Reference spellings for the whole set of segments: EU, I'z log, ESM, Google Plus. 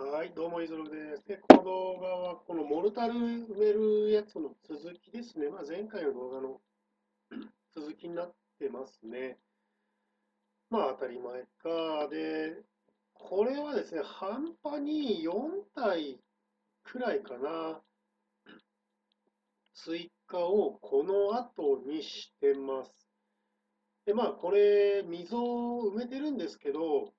はい、どうも、イゾルです。で、この動画は、このモルタル埋めるやつの続きですね。前回の動画の続きになってますね。当たり前か。で、これはですね、半端に4体くらいかな、追加をこの後にしてます。で、これ、溝を埋めてるんですけど、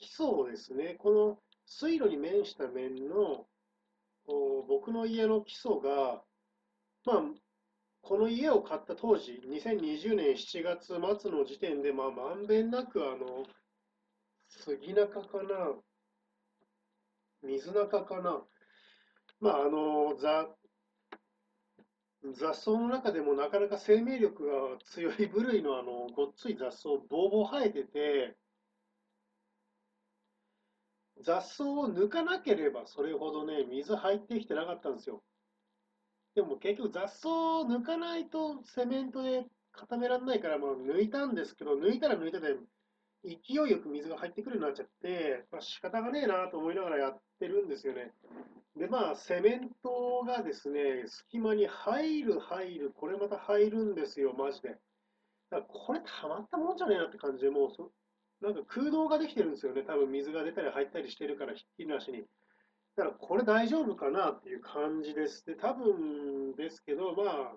基礎をですね、この水路に面した面の僕の家の基礎が、この家を買った当時、2020年7月末の時点で、まんべんなく、杉中かな、水中かな、雑草の中でもなかなか生命力が強い部類の、ごっつい雑草、ボーボー生えてて、雑草を抜かなければそれほどね、水入ってきてなかったんですよ。でも結局雑草を抜かないとセメントで固められないから、抜いたんですけど、抜いたら抜いたで勢いよく水が入ってくるようになっちゃって、仕方がねえなと思いながらやってるんですよね。で、セメントがですね、隙間に入る、これまた入るんですよ、マジで。だからこれたまったもんじゃねえなって感じで、もうなんか空洞ができてるんですよね。多分水が出たり入ったりしてるから、ひっきりなしに。だからこれ大丈夫かなっていう感じです。で、多分ですけど、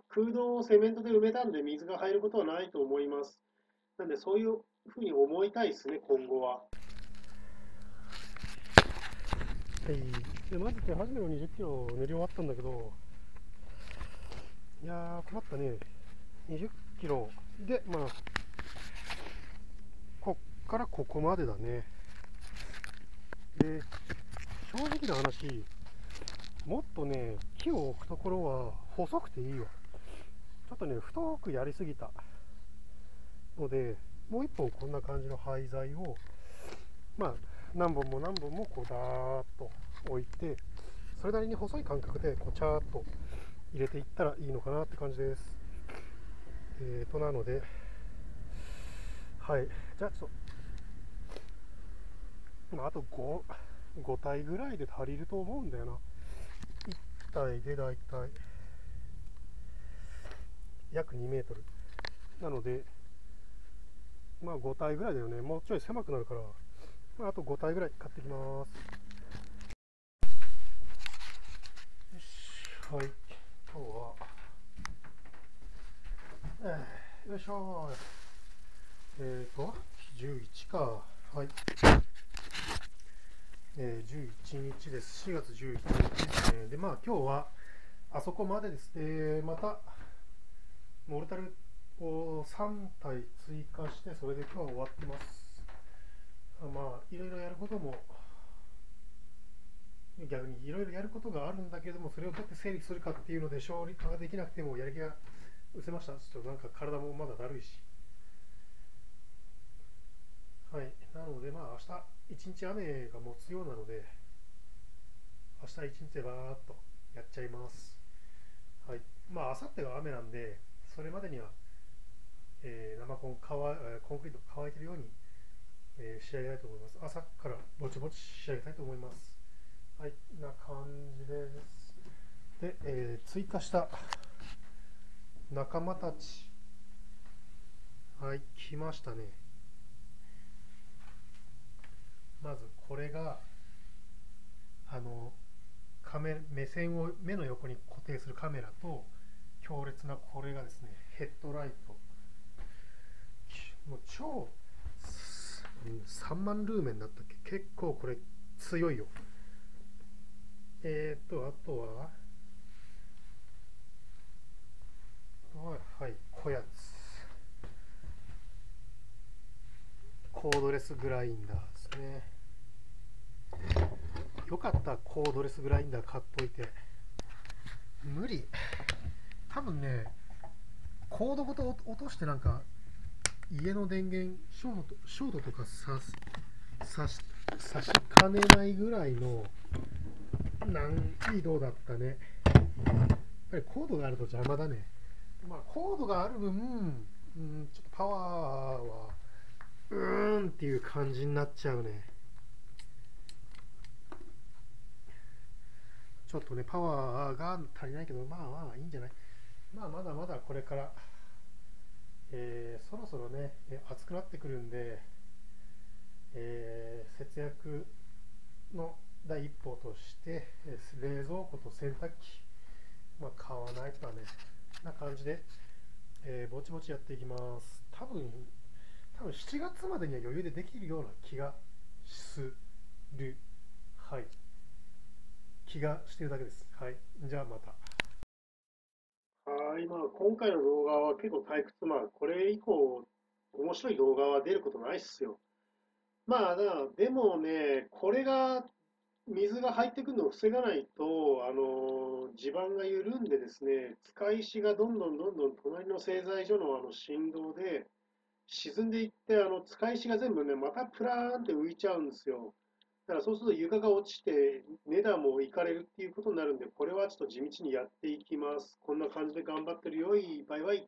空洞をセメントで埋めたんで水が入ることはないと思います。なんでそういうふうに思いたいですね、今後は。で、まず手始めの20キロ塗り終わったんだけど、いやー、困ったね。20キロで、ここからここまでだね。で、正直な話、もっとね、木を置くところは細くていいよ。ちょっとね、太くやりすぎたので、もう一本こんな感じの廃材を、何本もこうだーっと置いて、それなりに細い間隔でこうちゃーっと入れていったらいいのかなって感じです。なので、はい、じゃあちょっと。あと 5体ぐらいで足りると思うんだよな。1体でだいたい約2メートルなので、5体ぐらいだよね。もうちょい狭くなるから、あと5体ぐらい買ってきます。よし、はい、今日はよいしょー、11か、はい、11日です。4月11日ですね。で、今日はあそこまでです。で、またモルタルを3体追加して、それで今日は終わってます。いろいろやることも、逆にいろいろやることがあるんだけれども、それをどうやって整理するかっていうので、勝利ができなくてもやる気が失せました。ちょっとなんか体もまだだるいし。はい、なので、明日一日雨が持つようなので、明日一日でバーっとやっちゃいます。はい、明後日が雨なんで、それまでには、生コン、コンクリート乾いてるように、仕上げたいと思います。朝からぼちぼち仕上げたいと思います。はい、な感じです。で、追加した仲間たち。はい、来ましたね。まずこれが目の横に固定するカメラと、強烈なこれがですね、ヘッドライト。もう超3万ルーメンだったっけ。結構これ強いよ。あとはこやつ、コードレスグラインダーですね。よかった、コードレスグラインダー買っといて。無理、多分ね、コードごと落として、なんか家の電源ショートとか差しかねないぐらいの難易度だったね。やっぱりコードがあると邪魔だね。コードがある分、ちょっとパワーはっていう感じになっちゃうね。ちょっとね、パワーが足りないけど、まあまあいいんじゃない。まあまだまだこれから、そろそろね、暑くなってくるんで、節約の第一歩として、冷蔵庫と洗濯機、まあ、買わないとはね、な感じで、ぼちぼちやっていきます。多分7月までには余裕でできるような気がする。はい。気がしてるだけです。はい。じゃあまた。はい。まあ、今回の動画は結構退屈。まあ、これ以降、面白い動画は出ることないっすよ。まあ、でもね、これが、水が入ってくるのを防がないと、地盤が緩んでですね、使い石がどんどん隣の製材所の振動で沈んでいって、使い石が全部ね、またプラーンって浮いちゃうんですよ。だからそうすると床が落ちて、根段もいかれるっていうことになるんで、これはちょっと地道にやっていきます。こんな感じで頑張ってるよ。いい、バイバイ。